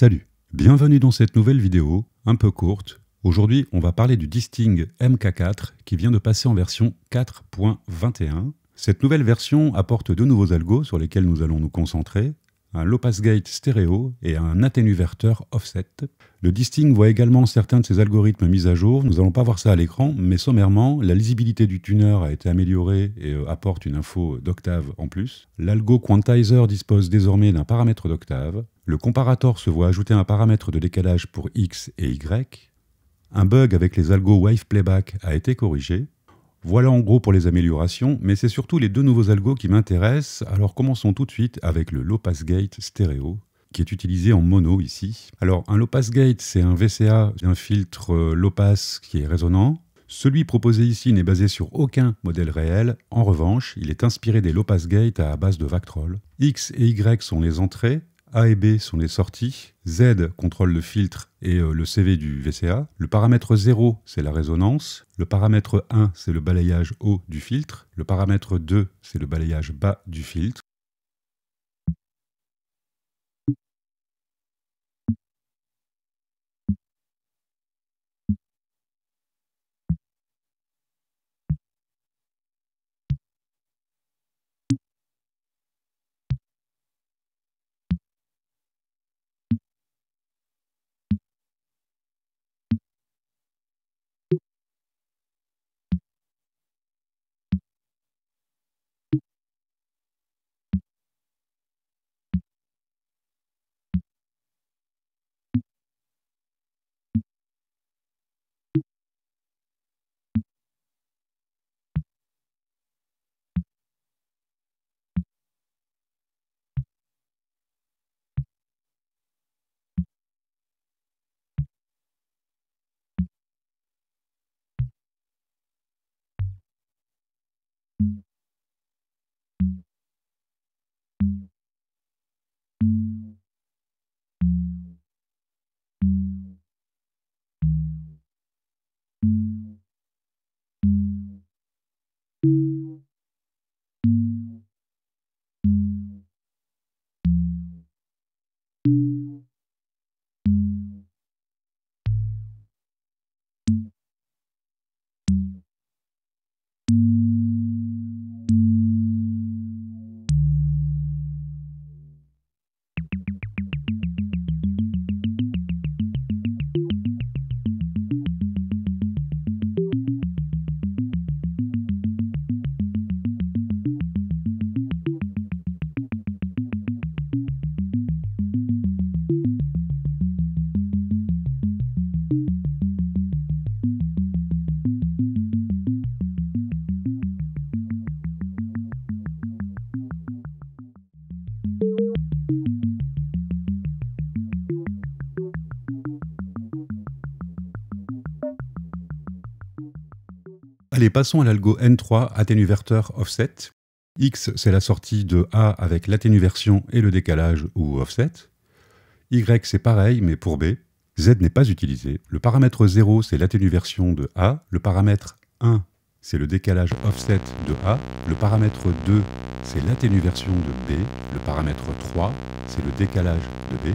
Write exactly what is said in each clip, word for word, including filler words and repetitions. Salut, bienvenue dans cette nouvelle vidéo, un peu courte. Aujourd'hui, on va parler du Disting M K quatre qui vient de passer en version quatre point vingt et un. Cette nouvelle version apporte deux nouveaux algos sur lesquels nous allons nous concentrer, un low-pass gate stéréo et un atténuverteur offset. Le Disting voit également certains de ses algorithmes mis à jour, nous n'allons pas voir ça à l'écran, mais sommairement, la lisibilité du tuner a été améliorée et apporte une info d'octave en plus. L'algo quantizer dispose désormais d'un paramètre d'octave. Le comparator se voit ajouter un paramètre de décalage pour X et Y. Un bug avec les algos wave playback a été corrigé. Voilà en gros pour les améliorations, mais c'est surtout les deux nouveaux algos qui m'intéressent, alors commençons tout de suite avec le low-pass gate stéréo, qui est utilisé en mono ici. Alors un low-pass gate, c'est un V C A, un filtre low-pass qui est résonnant. Celui proposé ici n'est basé sur aucun modèle réel, en revanche, il est inspiré des low-pass gate à base de Vactrol. X et Y sont les entrées, A et B sont les sorties, Z contrôle le filtre et le C V du V C A, le paramètre zéro c'est la résonance, le paramètre un c'est le balayage haut du filtre, le paramètre deux c'est le balayage bas du filtre. Allez, passons à l'algo N trois atténuverteur offset. X, c'est la sortie de A avec l'atténuversion et le décalage ou offset. Y, c'est pareil, mais pour B. Z n'est pas utilisé. Le paramètre zéro, c'est l'atténuversion de A. Le paramètre un, c'est le décalage offset de A. Le paramètre deux, c'est l'atténuversion de B. Le paramètre trois, c'est le décalage de B.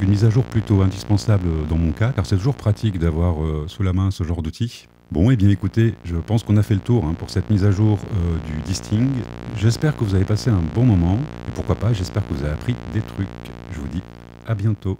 une mise à jour plutôt indispensable dans mon cas, car c'est toujours pratique d'avoir euh, sous la main ce genre d'outils. Bon, et eh bien écoutez, je pense qu'on a fait le tour hein, pour cette mise à jour euh, du Disting. J'espère que vous avez passé un bon moment, et pourquoi pas, j'espère que vous avez appris des trucs. Je vous dis à bientôt.